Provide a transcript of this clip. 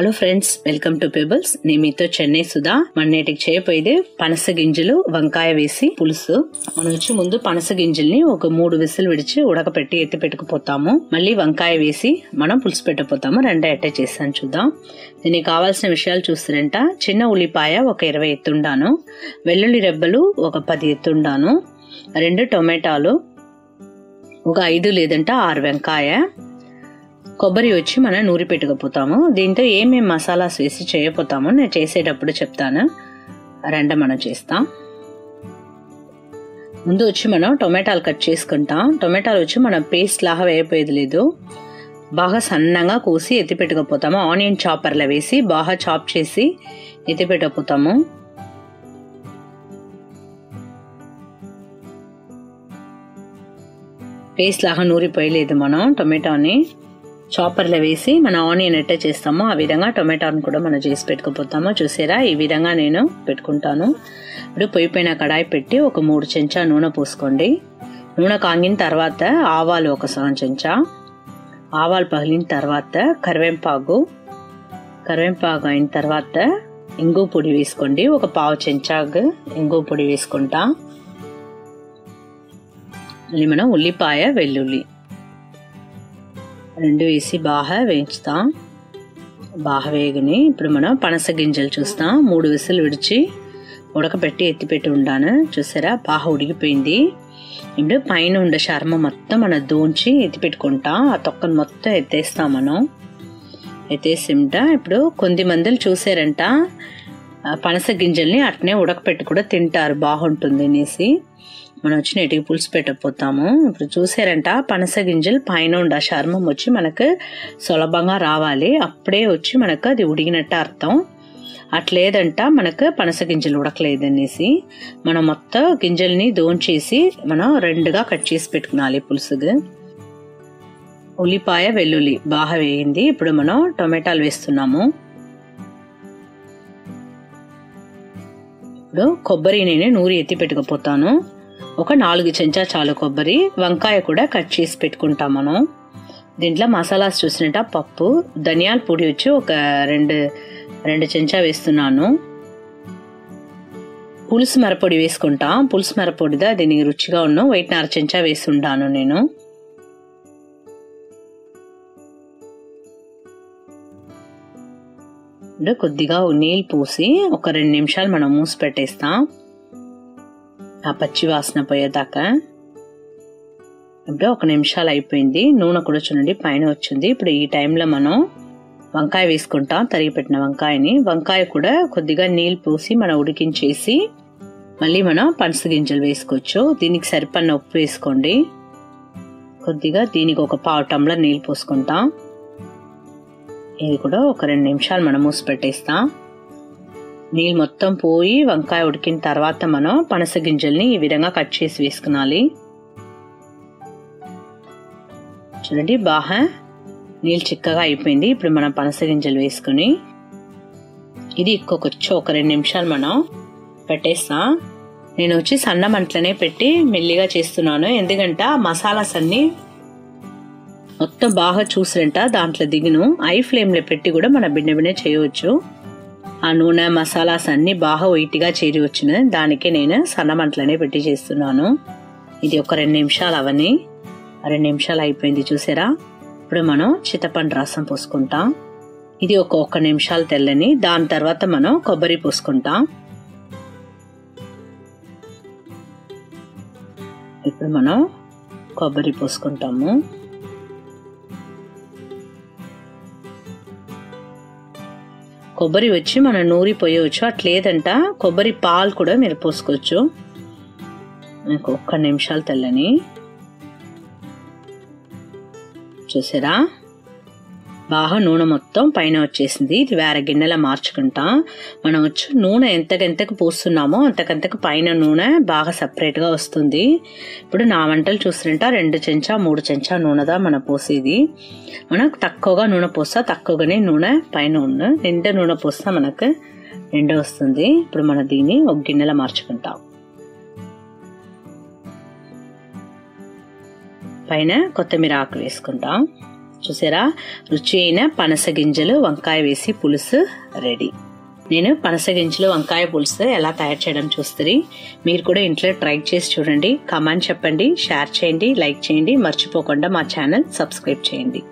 Hello friends, welcome to Pebbles. నేను మీతో చెన్నై సుధా. మన నేటికి చేయబోయేది పనస గింజలు వంకాయ వేసి పులుసు. మనం వచ్చి ముందు పనస గింజల్ని ఒక 3 విసిల్ విడిచి ఉడకపెట్టి ఎత్తి పెట్టుకుపోతాము. మళ్ళీ వంకాయ వేసి మనం పులుసు పెట్టపోతాము. రెండే అట్టే చేస్తాను, చూద్దాం. దీనికి కావాల్సిన విషయాలు చూస్తారంట. చిన్న ఉల్లిపాయ ఒక 20 ఎత్తుండాను, వెల్లుల్లి రెబ్బలు ఒక 10 ఎత్తుండాను, 2 టొమాటాలు ఒక 5 లేదంటే 6 వంకాయ, కొబ్బరి వచ్చి మనం నూరి పెట్టుకుపోతాము. దీంతో ఏమేమి మసాలాస్ వేసి చేయపోతామో నేను చేసేటప్పుడు చెప్తాను. రెండ మనం చేస్తాం. ముందు వచ్చి మనం టొమాటాలు కట్ చేసుకుంటాం. టొమాటాలు వచ్చి మనం పేస్ట్ లాగా వేయపోయేది లేదు, బాగా సన్నంగా కోసి ఎత్తి పెట్టుకుపోతాము. ఆనియన్ చాపర్లో వేసి బాగా చాప్ చేసి ఎత్తి పెట్టకపోతాము. పేస్ట్ లాగా నూరిపోయలేదు మనం టొమాటోని. చాపర్లో వేసి మన ఆనియన్ ఎట్ట చేస్తామో ఆ విధంగా టొమాటోని కూడా మనం చేసి పెట్టుకుపోతామో. చూసారా, ఈ విధంగా నేను పెట్టుకుంటాను. ఇప్పుడు పొయ్యి పైన కడాయి పెట్టి ఒక 3 చెంచా నూనె పోసుకోండి. నూనె కాగిన తర్వాత ఆవాలు ఒక 1 చెంచా, ఆవాలు పగిలిన తర్వాత కరివేపాకు అయిన తర్వాత ఇంగు పొడి వేసుకోండి. ఒక 1/2 చెంచా ఇంగు పొడి వేసుకుంటా. మళ్ళీ మనం ఉల్లిపాయ వెల్లుల్లి 2 వేసి బాగా వేయించుతాం. బాగా వేగిని ఇప్పుడు మనం పనస గింజలు చూస్తాం. 3 విసులు విడిచి ఉడకబెట్టి ఎత్తిపెట్టి ఉండాను. చూసారా, బాగా ఉడికిపోయింది. ఇప్పుడు పైన ఉండే చర్మం మొత్తం మనం దోంచి ఎత్తిపెట్టుకుంటాం. ఆ తొక్కను మొత్తం ఎత్తేస్తాం మనం. ఎత్తేసిట ఇప్పుడు కొంతమంది చూసారంట పనస గింజల్ని అట్నే ఉడకపెట్టి కూడా తింటారు, బాగుంటుంది అనేసి. మనం వచ్చి నీటికి పులుసు పెట్టకపోతాము. ఇప్పుడు చూసారంట పనస గింజలు పైన ఉండ చర్మం వచ్చి మనకు సులభంగా రావాలి. అప్పుడే వచ్చి మనకు అది ఉడికినట్టు అర్థం. అట్లేదంట మనకు పనస గింజలు ఉడకలేదనేసి మనం మొత్తం గింజల్ని దోంచేసి మనం 2గా కట్ చేసి పెట్టుకోవాలి పులుసుగా. ఉల్లిపాయ వెల్లుల్లి బాగా వేయింది. ఇప్పుడు మనం టొమాటాలు వేస్తున్నాము. ఇప్పుడు కొబ్బరి నేను నూరి ఎత్తి పెట్టుకుపోతాను. ఒక 4 చెంచా చాలు కొబ్బరి. వంకాయ కూడా కట్ చేసి పెట్టుకుంటాం మనం. దీంట్లో మసాలాస్ చూసినట్ట పప్పు ధనియాల పొడి వచ్చి ఒక 2 చెంచా వేస్తున్నాను. పులుసు మరపొడి వేసుకుంటాం. పులుసు మరపొడిదా దీనికి రుచిగా ఉన్న 1/2 చెంచా వేస్తుంటాను నేను. కొద్దిగా నీళ్ళు పోసి ఒక 2 నిమిషాలు మనం మూసి పెట్టేస్తాం, ఆ పచ్చి వాసన పోయేదాకా. ఇప్పుడు 1 నిమిషాలు అయిపోయింది. నూనె కూడా చూడండి పైన వచ్చింది. ఇప్పుడు ఈ టైంలో మనం వంకాయ వేసుకుంటాం, తరిగి పెట్టిన వంకాయని. వంకాయ కూడా కొద్దిగా నీళ్ళు పోసి మనం ఉడికించేసి మళ్ళీ మనం పనస గింజలు వేసుకోవచ్చు. దీనికి సరిపడిన ఉప్పు వేసుకోండి. కొద్దిగా దీనికి ఒక 1/2 టంబ్లర్ నీళ్ళు పోసుకుంటాం. ఇది కూడా ఒక 2 నిమిషాలు మనం మూసి పెట్టేస్తాం. నీళ్ళు మొత్తం పోయి వంకాయ ఉడికిన తర్వాత మనం పనస గింజల్ని ఈ విధంగా కట్ చేసి వేసుకోవాలి. చూడండి బాగా నీళ్ళు చిక్కగా అయిపోయింది. ఇప్పుడు మనం పనస గింజలు వేసుకుని ఇది ఇంకొకొచ్చి ఒక 2 నిమిషాలు మనం పెట్టేస్తా. నేను వచ్చి సన్న మంటలనే పెట్టి మెల్లిగా చేస్తున్నాను. ఎందుకంటే మసాలాస్ అన్ని మొత్తం బాగా చూసిరంట దాంట్లో దిగును. హై ఫ్లేమ్లో పెట్టి కూడా మనం బిన్న బిన్న చేయవచ్చు. ఆ నూనె మసాలాస్ అన్ని బాగా వైట్గా చేరి వచ్చిన దానికి నేను సన్న మంటలనే పెట్టి చేస్తున్నాను. ఇది ఒక 2 నిమిషాలు అవని 2 నిమిషాలు అయిపోయింది. చూసారా, ఇప్పుడు మనం చింతపండు రసం పోసుకుంటాం. ఇది ఒక 1 నిమిషాలు తెల్లని. దాని తర్వాత మనం కొబ్బరి పోసుకుంటాం. ఇప్పుడు మనం కొబ్బరి పోసుకుంటాము. కొబ్బరి వచ్చి మనం నూరి పోయవచ్చు, అట్లేదంట కొబ్బరి పాలు కూడా మీరు పోసుకోవచ్చు. నాకు 1 నిమిషాలు తెల్లని. చూసారా, బాగా నూనె మొత్తం పైన వచ్చేసింది. ఇది వేరే గిన్నెలా మార్చుకుంటా. మనం వచ్చి నూనె ఎంతకెంతకు పోస్తున్నామో అంతకంతకు పైన నూనె బాగా సపరేట్గా వస్తుంది. ఇప్పుడు నా వంటలు చూస్తుంటా 2 చెంచా 3 చెంచా నూనెదా మనం పోసేది. మనకు తక్కువగా నూనె పోస్తా, తక్కువగానే నూనె పైన ఉన్న నిండా నూనె పోస్తా మనకు నిండా వస్తుంది. ఇప్పుడు మనం దీన్ని ఒక గిన్నెలా మార్చుకుంటాం. పైన కొత్తిమీర ఆకు వేసుకుంటాం. చూసారా రుచి అయిన పనస గింజలు వంకాయ వేసి పులుసు రెడీ. నేను పనస గింజలు వంకాయ పులుసు ఎలా తయారు చేయడం చూస్తుంది. మీరు కూడా ఇంట్లో ట్రై చేసి చూడండి. కామెంట్ చెప్పండి, షేర్ చేయండి, లైక్ చేయండి. మర్చిపోకుండా మా ఛానల్ సబ్స్క్రైబ్ చేయండి.